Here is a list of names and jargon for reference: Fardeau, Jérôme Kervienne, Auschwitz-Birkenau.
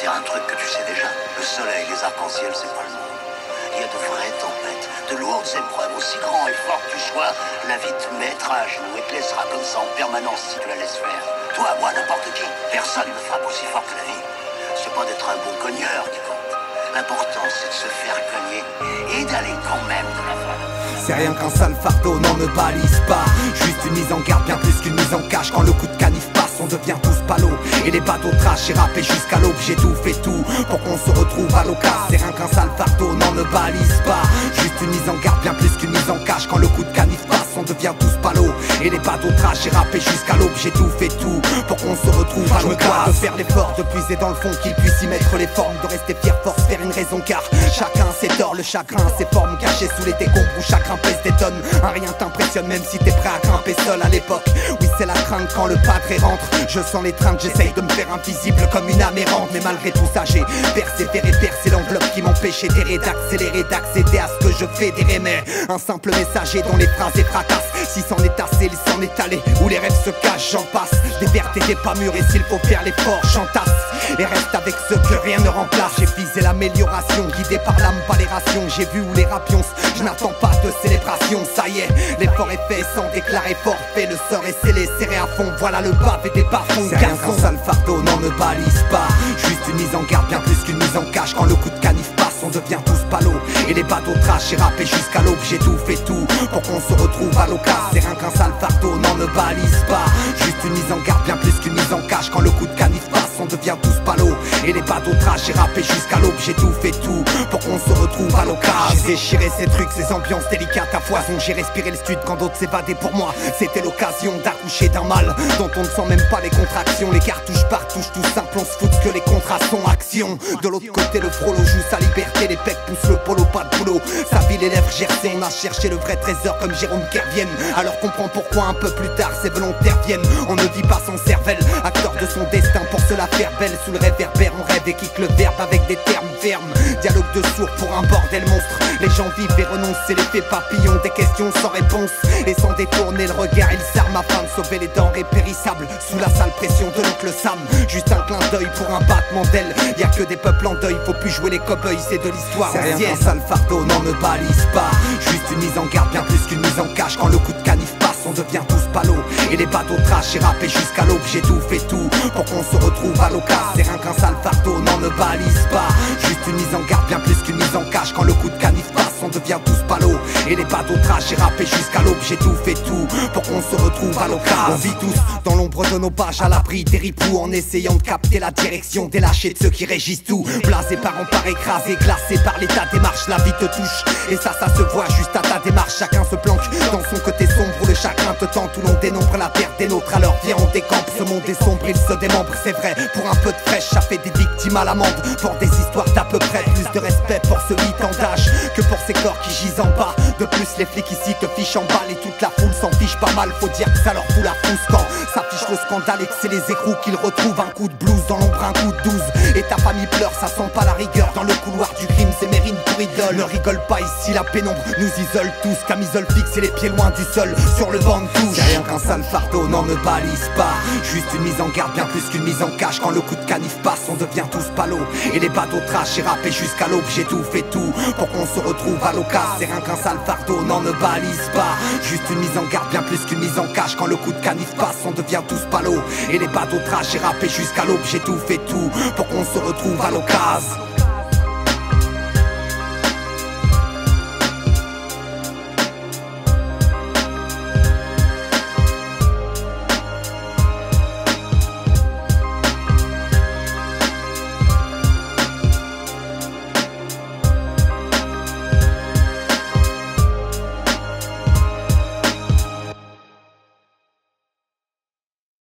dire un truc que tu sais déjà. Le soleil, les arcs-en-ciel, c'est pas le monde. Il y a de vraies tempêtes, de lourdes épreuves. Aussi grand et fort que tu sois, la vie te mettra à genoux et te laissera comme ça en permanence si tu la laisses faire. Toi, moi, n'importe qui, personne ne frappe aussi fort que la vie. C'est pas d'être un bon cogneur qui compte. L'important, c'est de se faire cogner et d'aller quand même de l'avant. C'est rien qu'un sale fardeau, non ne balise pas. Juste une mise en garde, bien plus qu'une mise en cache. Quand le coup de canif passe, on devient tous palos. Et les bateaux trashés rappés jusqu'à l'aube. J'ai tout fait tout pour qu'on se retrouve à l'occasion. C'est rien qu'un sale fardeau, non ne balise pas. Juste une mise en garde, bien plus qu'une mise en cache. Quand le coup de canif passe, on devient tous palos. Et les bateaux trashés rappés jusqu'à l'aube. J'ai tout fait tout pour qu'on se retrouve à l'occasion. Je me dois de faire l'effort, de puiser dans le fond, qu'il puisse y mettre les formes, de rester fier, force, faire une raison. Car chacun ses torts, le chagrin, ses formes cachées sous les décombres où chacun pèse des tonnes. Un rien t'impressionne même si t'es prêt à grimper seul à l'époque. Oui, c'est la crainte quand le padre rentre. Je sens les traintes, j'essaye de me faire invisible comme une âme errante. Mais malgré tout ça, j'ai persévéré, percé l'enveloppe qui m'empêchait d'errer, d'accélérer, d'accéder à ce que je fais des remèdes. Un simple messager dont les phrases et fracassent. Si c'en est assez, il s'en est allé. Où les rêves se cachent, j'en passe. Des vertes et des pas mûres, et s'il faut faire l'effort, j'entasse. Et reste avec ce que rien ne remplace. J'ai visé l'amélioration, guidé par l'âme, pas les rations. J'ai vu où les rapions, je n'attends pas de célébration. Ça y est, l'effort est fait, sans déclarer forfait. Le sort est scellé, serré à fond. Voilà le pavé des parfums. C'est rien qu'un sale fardeau, non ne balise pas. Juste une mise en garde, bien plus qu'une mise en cache. Quand le coup de canif passe, on devient tous palos. Et les bateaux trashés rappés jusqu'à l'aube. J'ai tout fait tout pour qu'on se retrouve à l'occasion. C'est rien qu'un sale fardeau, non ne balise pas. Juste une mise en garde, bien plus qu'une mise en cache. Quand le coup de canif passe, on devient tous palos. Et les bateaux trashés rappés jusqu'à l'aube. J'ai tout fait tout pour qu'on se retrouve à l'occasion. J'ai déchiré ces trucs, ces ambiances délicates à foison. J'ai respiré le stud quand d'autres s'évadaient pour moi. C'était l'occasion d'accoucher d'un mal dont on ne sent même pas les contractions. Les cartouches par touche, tout simple, on se fout que les contrats sont action. De l'autre côté, le frollo joue sa liberté. Les pecs poussent le polo, pas de boulot. Sa vie, les lèvres gercées. On a cherché le vrai trésor comme Jérôme Kervienne. Alors comprend pourquoi un peu plus tard ses volontaires viennent. On ne vit pas son cervelle, acteur de son destin pour se la faire belle. Sous le réverbère, on rêve et kick le verbe avec des termes fermes. Dialogue de sourds pour un bordel monstre. Les gens vivent et renoncent, c'est l'effet papillon. Des questions sans réponse et sans détourner le regard, ils s'arment afin de sauver les denrées périssables. Sous la sale pression de l'oncle Sam, juste un clin d'œil pour un battement d'aile. Y'a que des peuples en deuil, faut plus jouer les cow-boys, c'est de l'histoire. C'est rien qu'un sale fardeau, non ne balise pas. Juste une mise en garde, bien plus qu'une mise en cache. Quand le coup de canif passe, on devient tous palos. Et les bateaux trashés rappés jusqu'à l'aube. J'ai tout fait tout pour qu'on se retrouve à l'occasion. C'est rien qu'un sale fardeau, non ne balise pas. Juste une mise en garde, bien plus qu'une mise en cache. Quand le coup de canif passe, on devient tous palos. Et les bateaux trashés rappés jusqu'à l'aube. J'ai tout fait tout pour qu'on se retrouve à l'occasion. On vit tous dans l'ombre de nos pages, à l'abri des ripoux, en essayant de capter la direction délâchée de ceux qui régissent tout. Blasé par empare, écrasé, glacé par l'état des marches. La vie te touche et ça se voit juste à ta démarche. Chacun se planque dans son côté sombre où le chagrin te tente. Où l'on dénombre la perte des nôtres, alors viens on décampe. Ce monde est sombre, il se démembre, c'est vrai. Pour un peu de fraîche, ça fait des victimes à l'amende. Pour des histoires d'à peu près, plus de respect pour ceux qui t'en d'âge que pour ces corps qui gisent en bas. De plus les flics ici te fichent en balle. Et toute la foule s'en fiche pas mal, faut dire que ça leur fout la frousse. Quand ça fiche le scandale et que c'est les écrous qu'ils retrouvent. Un coup de blouse dans l'ombre, un coup de 12. Et ta famille pleure, ça sent pas la rigueur. Dans le couloir du crime, c'est Mérine pour idole. Ne rigole pas ici, la pénombre nous isole tous. Camisole fixe et les pieds loin du sol, sur le banc de touche. C'est rien qu'un sale fardeau, non ne balise pas. Juste une mise en garde, bien plus qu'une mise en cache. Quand le coup de canif passe, on devient tous palos. Et les bateaux trashés rappés jusqu'à l'aube. J'ai tout fait tout pour qu'on se retrouve à l'occasion. C'est rien qu'un sale fardeau, non ne balise pas. Juste une mise en garde, bien plus qu'une mise en cache. Quand le coup de canif passe, on devient tous palos. Et les bateaux trashés rappés jusqu'à l'aube. J'ai tout fait tout pour qu'on se retrouve à l'occasion.